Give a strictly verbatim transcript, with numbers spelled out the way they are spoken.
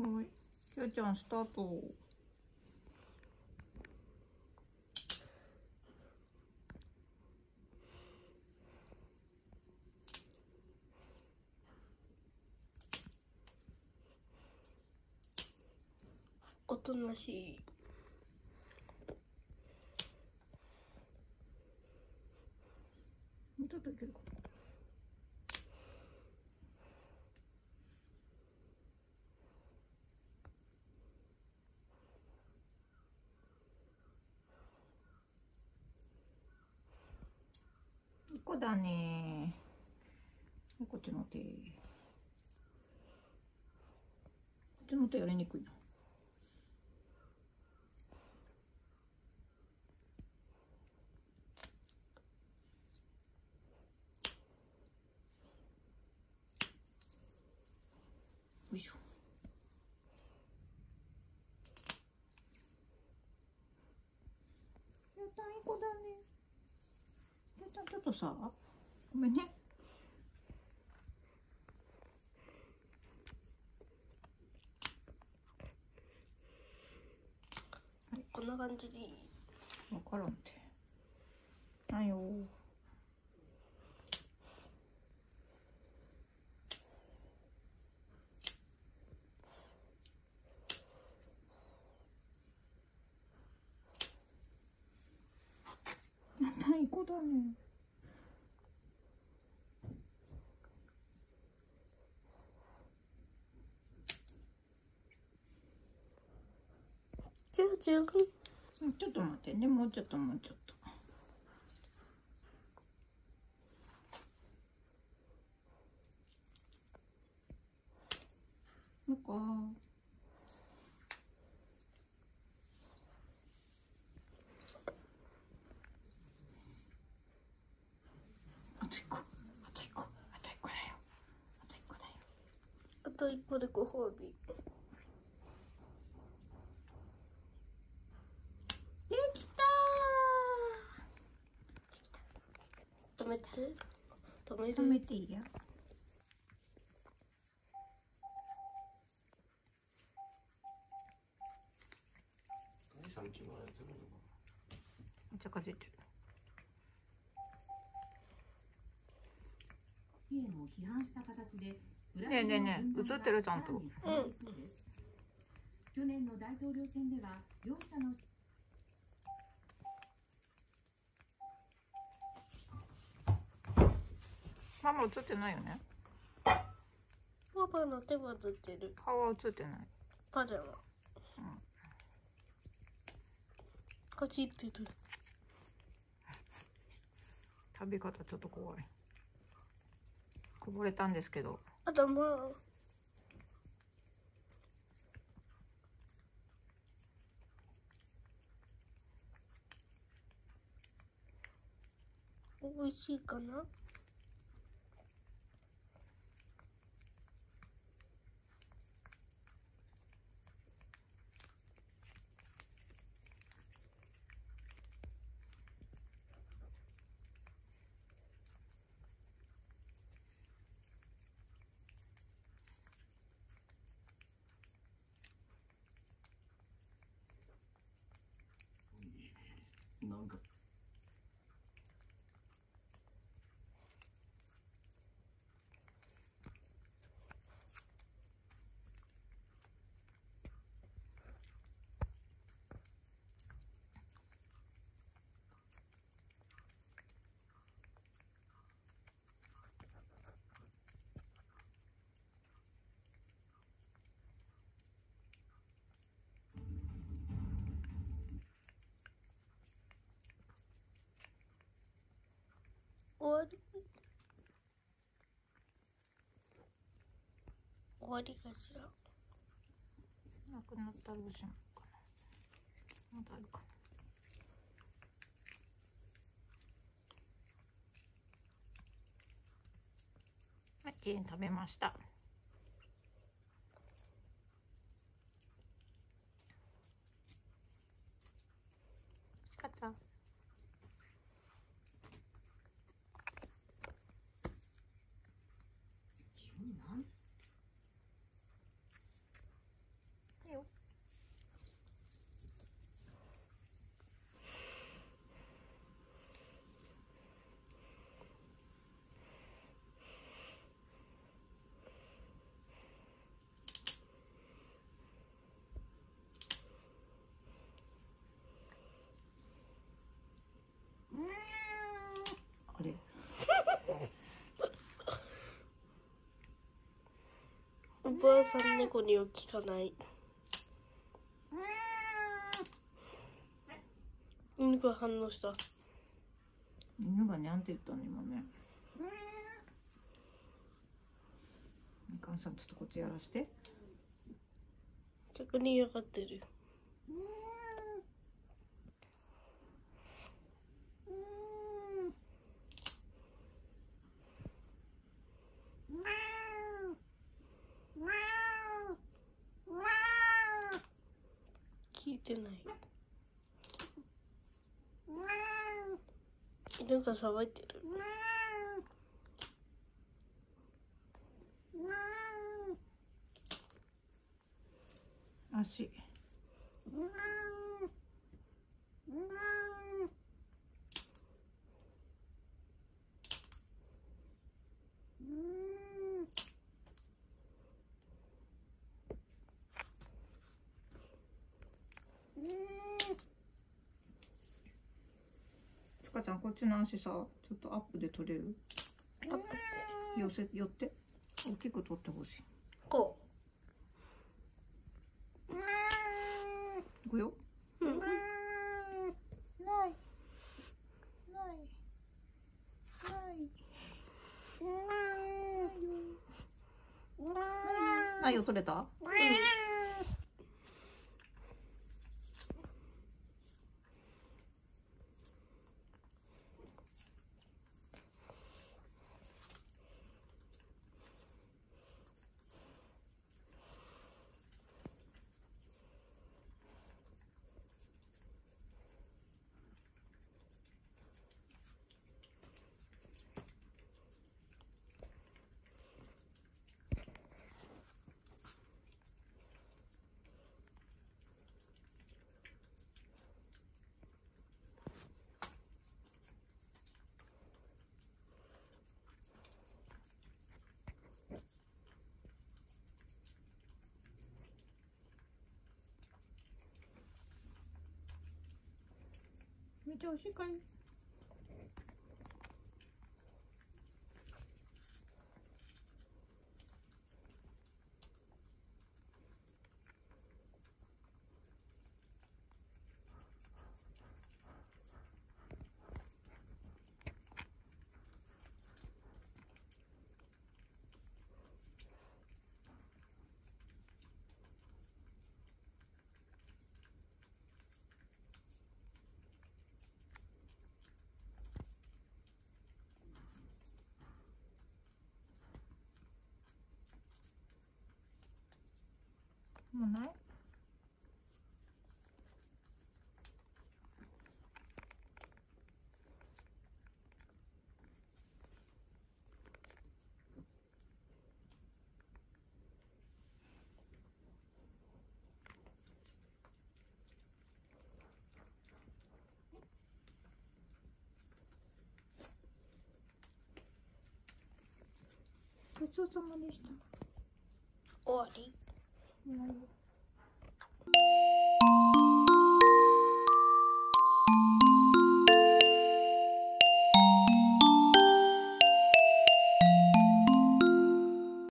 もうきよちゃんスタート。おとなしい。ちょっといけるかな。いっこだね。こっちの手。こっちの手やりにくいな。よいしょ。やったんいい子だね。やったんちょっとさ、ごめんね。はい、こんな感じでいい。分からんて。はいよー。いい子だね。ちょっと待ってね、もうちょっともうちょっと。なんか。あと一個、あと一個、あと一個だよ。あと一個だよ。あと一個でご褒美。できたー。できた。止めて。止める。止めていいよ。めっちゃかじってる。ねえねえねえ、映ってるちゃんと。うん。去年の大統領選では両者のママ映ってないよね。パパの手が映ってる。顔は映ってない。パジャマ。うん。カチってる。食べ方ちょっと怖い。こぼれたんですけど。あともう。おいしいかな。なんか終わり、終わりかしら。なくなったらどうしようかな。まだあるかな。はい、きれいに食べました。美味しかった。ばあさん猫には効かない。犬が反応した。犬がにゃんって言ったの今ね。みかんさんちょっとこっちやらして。逆に嫌がってる。聞いてない。犬が騒いでる。足。つかちゃん、こっちの足さ、ちょっとアップで取れる？アップって寄せ、寄って大きく取ってほしい。こういくよ。うん。ない。ない。ない。ないよ、取れた？うん。めっちゃ美味しいかい。もうない？ごちそうさまでした。終わり。